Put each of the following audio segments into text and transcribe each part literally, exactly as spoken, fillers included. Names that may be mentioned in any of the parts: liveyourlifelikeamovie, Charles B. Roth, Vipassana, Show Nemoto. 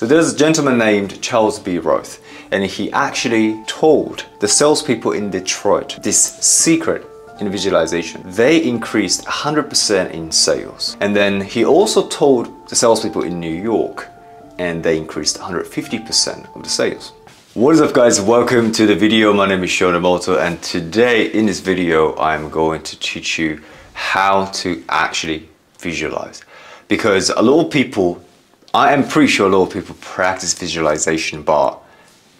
So there's a gentleman named Charles B. Roth, and he actually told the salespeople in Detroit this secret in visualization. They increased one hundred percent in sales. And then he also told the salespeople in New York, and they increased one hundred fifty percent of the sales. What is up, guys? Welcome to the video. My name is Show Nemoto, and today in this video I'm going to teach you how to actually visualize, because a lot of people, I am pretty sure a lot of people practice visualization, but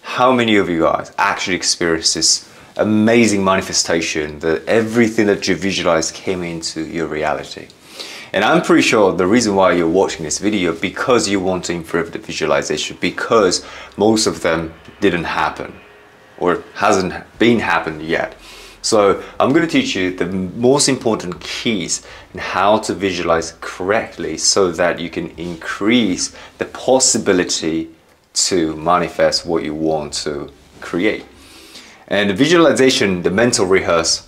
how many of you guys actually experience this amazing manifestation that everything that you visualized came into your reality? And I'm pretty sure the reason why you're watching this video, because you want to improve the visualization, because most of them didn't happen or hasn't been happened yet. So I'm going to teach you the most important keys and how to visualize correctly so that you can increase the possibility to manifest what you want to create. And visualization, the mental rehearse,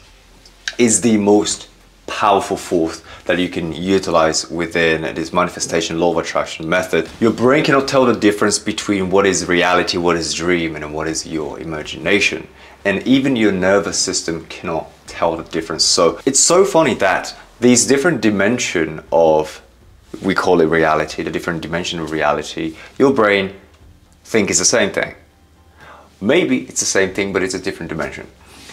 is the most powerful force that you can utilize within this manifestation law of attraction method. Your brain cannot tell the difference between what is reality, what is dream, and what is your imagination. And even your nervous system cannot tell the difference. So it's so funny that these different dimensions of, we call it reality, the different dimension of reality, your brain think is the same thing. Maybe it's the same thing, but it's a different dimension.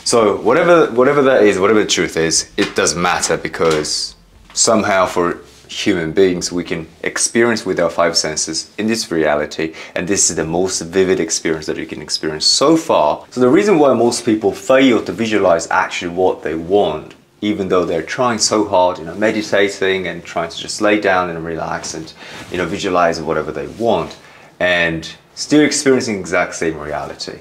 So whatever, whatever that is, whatever the truth is, it doesn't matter, because somehow for human beings, we can experience with our five senses in this reality, and this is the most vivid experience that you can experience so far. So the reason why most people fail to visualize actually what they want, even though they're trying so hard, you know, meditating and trying to just lay down and relax and, you know, visualize whatever they want, and still experiencing the exact same reality.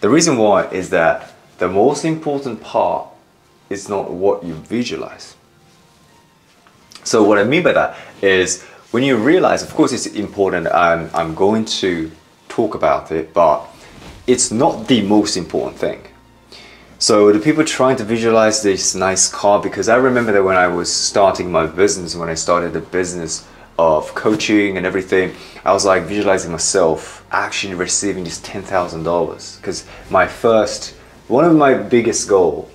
The reason why is that the most important part is not what you visualize. So what I mean by that is, when you realize, of course it's important, I'm, I'm going to talk about it, but it's not the most important thing. So the people trying to visualize this nice car, because I remember that when I was starting my business, when I started the business of coaching and everything, I was like visualizing myself actually receiving this ten thousand dollars, because my first, one of my biggest goals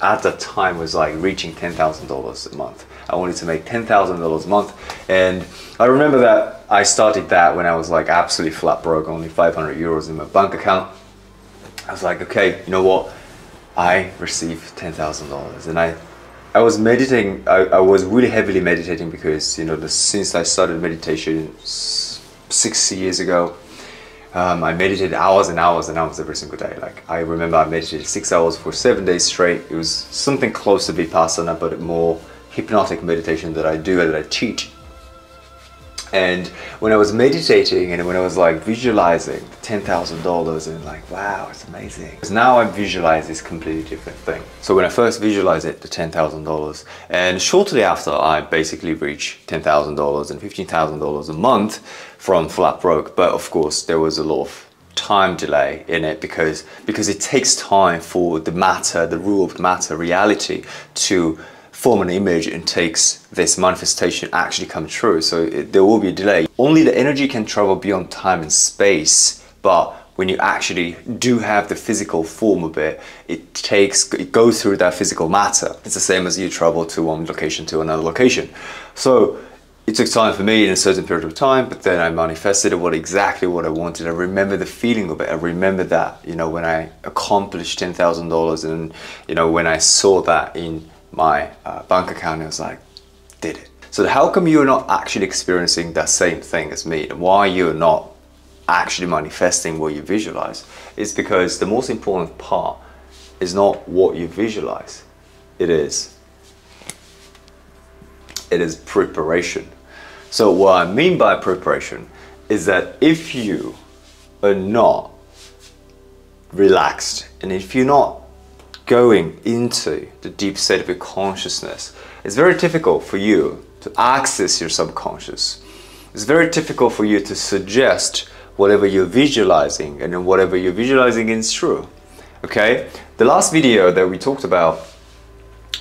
at that time was like reaching ten thousand dollars a month. I wanted to make ten thousand dollars a month. And I remember that I started that when I was like absolutely flat broke, only five hundred euros in my bank account. I was like, okay, you know what? I received ten thousand dollars. And I, I was meditating, I, I was really heavily meditating, because, you know, the, since I started meditation six years ago, Um, I meditated hours and hours and hours every single day. Like, I remember I meditated six hours for seven days straight. It was something close to Vipassana, but more hypnotic meditation that I do and that I teach. And when I was meditating and when I was like visualizing ten thousand dollars, and like, wow, it's amazing. Because now I visualize this completely different thing. So when I first visualized it, the ten thousand dollars, and shortly after I basically reached ten thousand dollars and fifteen thousand dollars a month from flat broke. But of course there was a lot of time delay in it, because, because it takes time for the matter, the rule of the matter, reality, to form an image and takes this manifestation actually come true. So it, there will be a delay. Only the energy can travel beyond time and space, but when you actually do have the physical form of it, it takes, it goes through that physical matter. It's the same as you travel to one location to another location. So it took time for me in a certain period of time, but then I manifested what exactly what I wanted. I remember the feeling of it. I remember that, you know, when I accomplished ten thousand dollars, and, you know, when I saw that in my uh, bank account, I was like, did it. So how come you're not actually experiencing that same thing as me? Why you're not actually manifesting what you visualize? It's because the most important part is not what you visualize. It is, it is preparation. So what I mean by preparation is that if you are not relaxed, and if you're not going into the deep state of your consciousness, it's very difficult for you to access your subconscious. It's very difficult for you to suggest whatever you're visualizing, and then whatever you're visualizing is true. Okay? The last video that we talked about,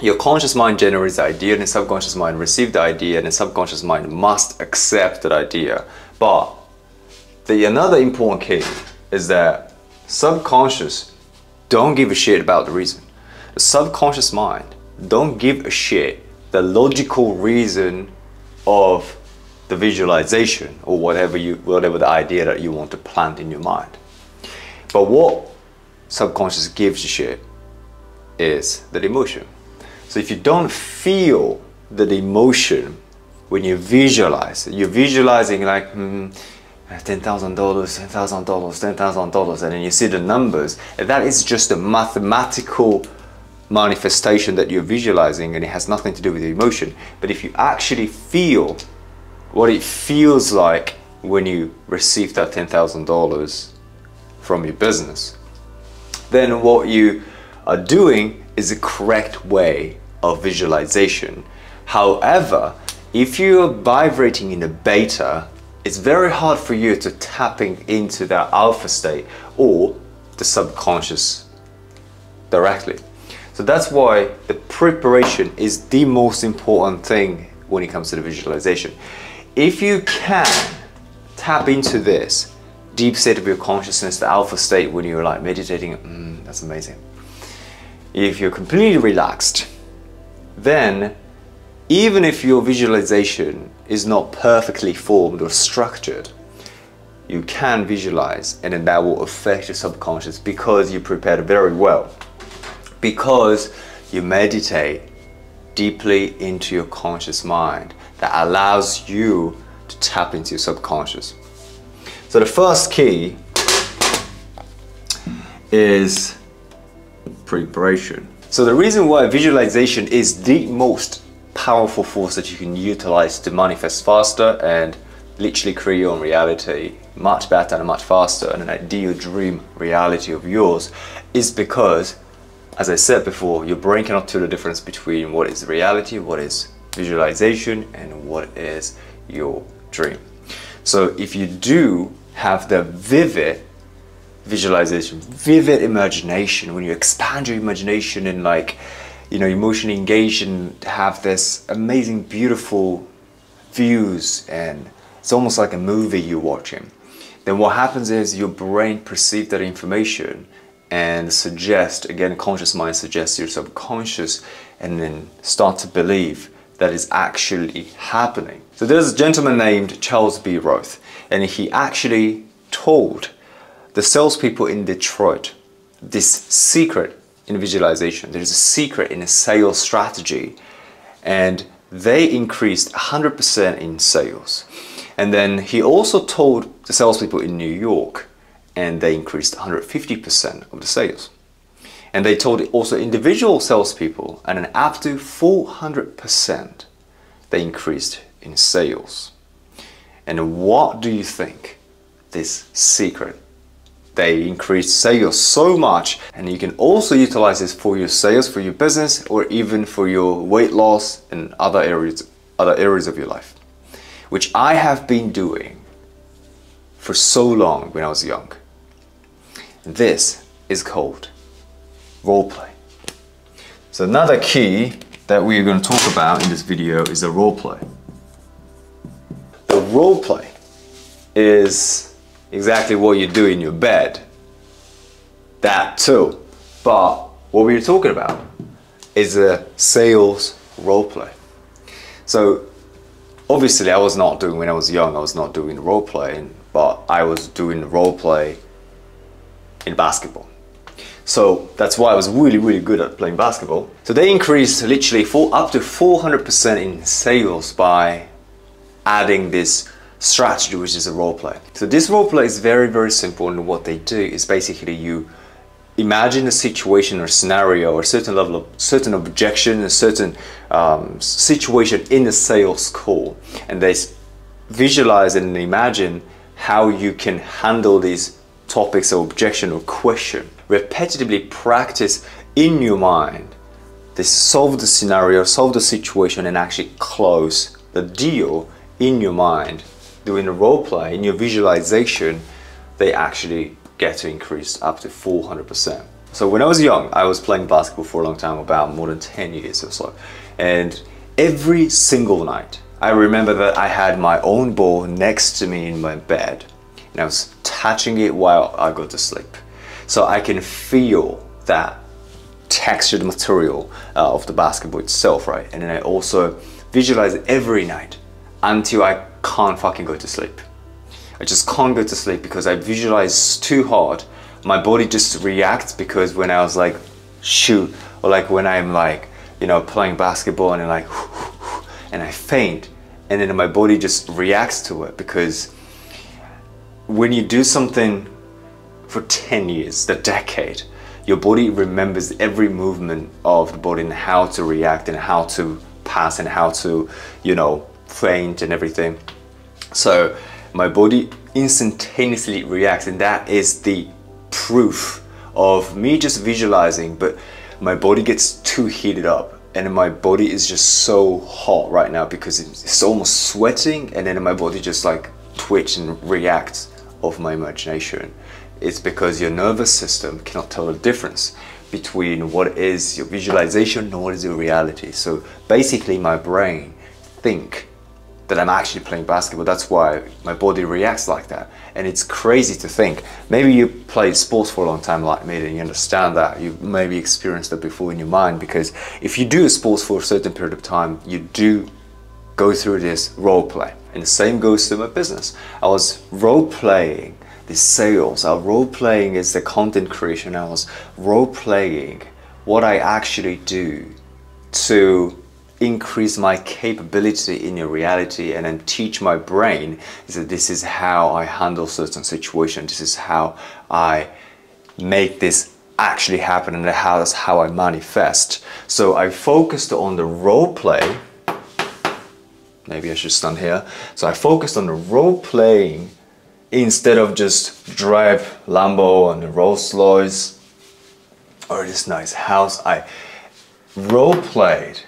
your conscious mind generates the idea, and the subconscious mind receives the idea, and the subconscious mind must accept that idea. But The another important key is that subconscious don't give a shit about the reason. The subconscious mind don't give a shit the logical reason of the visualization or whatever you whatever the idea that you want to plant in your mind. But what subconscious gives a shit is the emotion. So if you don't feel that emotion when you visualize, you're visualizing like mm, ten thousand dollars, ten thousand dollars, ten thousand dollars, and then you see the numbers, and that is just a mathematical manifestation that you're visualizing, and it has nothing to do with the emotion. But if you actually feel what it feels like when you receive that ten thousand dollars from your business, then what you are doing is the correct way of visualization. However, if you are vibrating in a beta, it's very hard for you to tapping into that alpha state or the subconscious directly. So that's why the preparation is the most important thing when it comes to the visualization. If you can tap into this deep state of your consciousness, the alpha state when you're like meditating, mm, that's amazing. If you're completely relaxed, then even if your visualization is not perfectly formed or structured, you can visualize, and then that will affect your subconscious because you prepared very well, because you meditate deeply into your conscious mind that allows you to tap into your subconscious. So the first key is preparation. So the reason why visualization is the most powerful force that you can utilize to manifest faster and literally create your own reality much better and much faster and an ideal dream reality of yours is because, as I said before, your brain cannot tell the difference between what is reality, what is visualization, and what is your dream. So if you do have the vivid visualization, vivid imagination, when you expand your imagination and like you know, emotionally engaged and have this amazing, beautiful views, and it's almost like a movie you're watching, then what happens is your brain perceives that information and suggest, again, conscious mind suggests your subconscious, and then start to believe that is actually happening. So there's a gentleman named Charles B. Roth, and he actually told the salespeople in Detroit this secret in visualization. There's a secret in a sales strategy, and they increased one hundred percent in sales. And then he also told the salespeople in New York, and they increased one hundred fifty percent of the sales. And they told also individual salespeople, and an up to four hundred percent they increased in sales. And what do you think this secret? They increase sales so much, and you can also utilize this for your sales, for your business, or even for your weight loss and other areas, other areas of your life, which I have been doing for so long when I was young. This is called role play. So another key that we are going to talk about in this video is the role play. The role play is exactly what you do in your bed, that too. But what we were talking about is a sales role play. So obviously I was not doing, when I was young, I was not doing role playing, but I was doing role play in basketball. So that's why I was really, really good at playing basketball. So they increased literally for up to four hundred percent in sales by adding this strategy, which is a role play. So this role play is very, very simple, and what they do is basically you imagine a situation or scenario or certain level of certain objection, a certain um, situation in a sales call, and they visualize and imagine how you can handle these topics or objection or question. Repetitively practice in your mind to solve the scenario, solve the situation, and actually close the deal in your mind. Doing a role play in your visualization, they actually get to increase up to four hundred percent. So when I was young, I was playing basketball for a long time, about more than ten years or so. And every single night, I remember that I had my own ball next to me in my bed, and I was touching it while I go to sleep. So I can feel that textured material uh, of the basketball itself, right? And then I also visualize it every night until I can't fucking go to sleep. I just can't go to sleep because I visualize too hard. My body just reacts, because when I was like, shoot, or like when I'm like, you know, playing basketball and then like, and I faint, and then my body just reacts to it. Because when you do something for ten years, the decade, your body remembers every movement of the body and how to react and how to pass and how to, you know, faint and everything. So my body instantaneously reacts, and that is the proof of me just visualizing. But my body gets too heated up, and my body is just so hot right now because it's almost sweating, and then my body just like twitch and reacts of my imagination. It's because your nervous system cannot tell the difference between what is your visualization and what is your reality. So basically my brain think that I'm actually playing basketball. That's why my body reacts like that. And it's crazy to think. Maybe you played sports for a long time like me, and you understand that. You maybe experienced that before in your mind, because if you do sports for a certain period of time, you do go through this role play. And the same goes to my business. I was role playing the sales. I was role playing is the content creation. I was role playing what I actually do to increase my capability in your reality, and then teach my brain that this is how I handle certain situations, this is how I make this actually happen, and how that's how I manifest. So I focused on the role play. Maybe I should stand here. So I focused on the role playing instead of just drive Lambo and the Rolls Royce or this nice house. I role played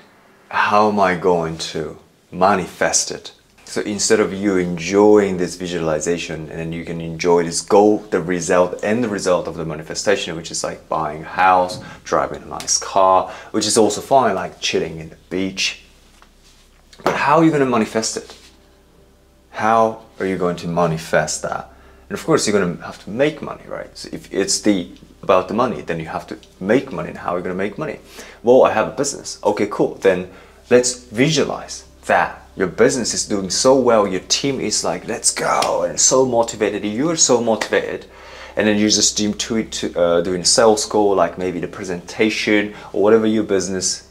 how am I going to manifest it. So instead of you enjoying this visualization, and then you can enjoy this goal, the result, and the result of the manifestation, which is like buying a house, driving a nice car, which is also fine, like chilling in the beach. But how are you going to manifest it? How are you going to manifest that? And of course you're going to have to make money, right? So if it's the about the money, then you have to make money. And how are you going to make money? Well, I have a business. Okay, cool. Then let's visualize that your business is doing so well. Your team is like, let's go, and so motivated. You're so motivated, and then you just do to it to uh, doing a sales call, like maybe the presentation or whatever your business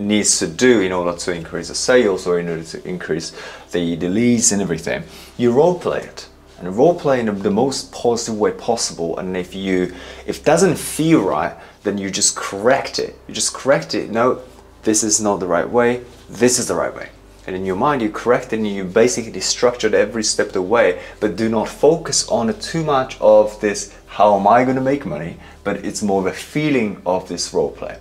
needs to do in order to increase the sales or in order to increase the, the leads and everything. You role play it. And role play in the most positive way possible, and if you if it doesn't feel right, then you just correct it. You just correct it. No, this is not the right way, this is the right way. And in your mind you correct it, and you basically structured every step of the way, but do not focus on it too much of this how am I going to make money, but it's more of a feeling of this role play.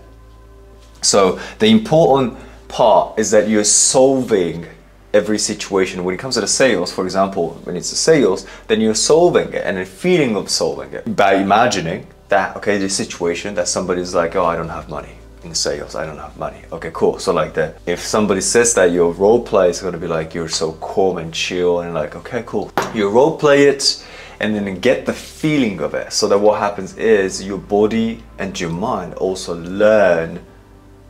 So the important part is that you're solving every situation. When it comes to the sales, for example, when it's the sales, then you're solving it and a feeling of solving it by imagining that, okay, this situation that somebody's like, oh, I don't have money in sales, I don't have money. Okay, cool. So like that, if somebody says that, your role play is going to be like, you're so calm and chill and like, okay, cool. You role play it and then get the feeling of it, so that what happens is your body and your mind also learn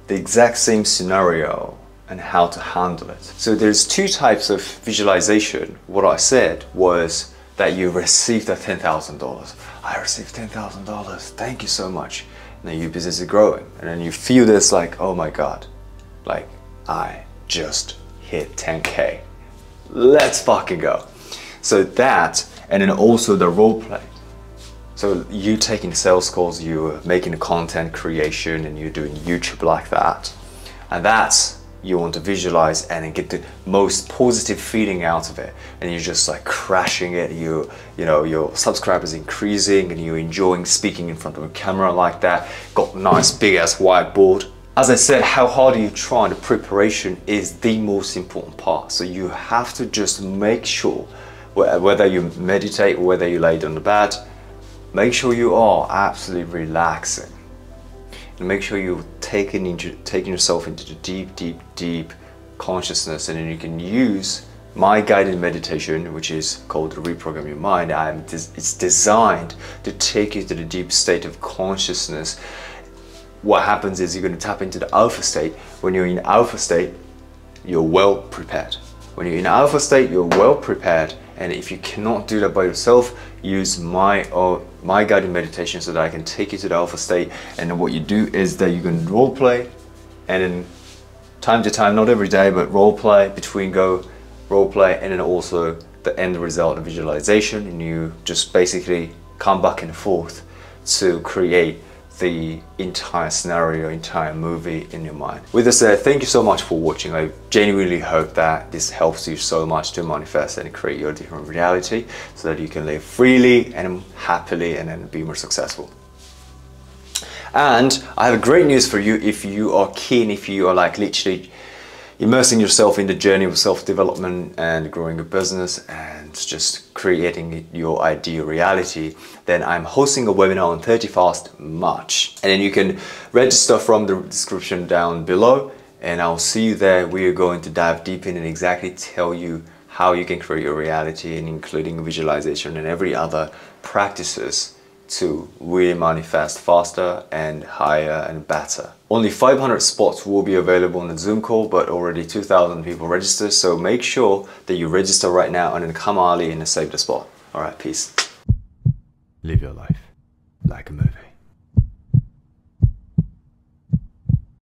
the exact same scenario and how to handle it. So there's two types of visualization. What I said was that you received that ten thousand dollars. I received ten thousand dollars, thank you so much. And then your business is growing. And then you feel this like, oh my God, like I just hit ten K. Let's fucking go. So that, and then also the role play. So you taking sales calls, you're making the content creation, and you're doing YouTube like that. And that's, you want to visualize and get the most positive feeling out of it, and you're just like crashing it. You, you know, your subscribers increasing, and you're enjoying speaking in front of a camera like that. Got nice big ass whiteboard. As I said, how hard you try, the preparation is the most important part. So you have to just make sure, whether you meditate or whether you lay down the bed, make sure you are absolutely relaxing. Make sure you're taking, into, taking yourself into the deep, deep, deep consciousness, and then you can use My guided meditation, which is called Reprogram Your Mind, I am des it's designed to take you to the deep state of consciousness. What happens is you're going to tap into the alpha state. When you're in alpha state, you're well prepared. When you're in alpha state, you're well prepared. And if you cannot do that by yourself, use my or my guided meditation so that I can take you to the alpha state. And then what you do is that you can role play, and then time to time, not every day, but role play between go. Role play, and then also the end result of visualization, and you just basically come back and forth to create the entire scenario, entire movie in your mind. With that said, thank you so much for watching. I genuinely hope that this helps you so much to manifest and create your different reality so that you can live freely and happily and then be more successful. And I have great news for you if you are keen, if you are like literally immersing yourself in the journey of self-development and growing a business and just creating your ideal reality, then I'm hosting a webinar on thirty-first March. And then you can register from the description down below, and I'll see you there. We are going to dive deep in and exactly tell you how you can create your reality, and including visualization and every other practices to really manifest faster and higher and better. Only five hundred spots will be available on the Zoom call, but already two thousand people registered. So make sure that you register right now and then come early and save the spot. All right, peace. Live your life like a movie.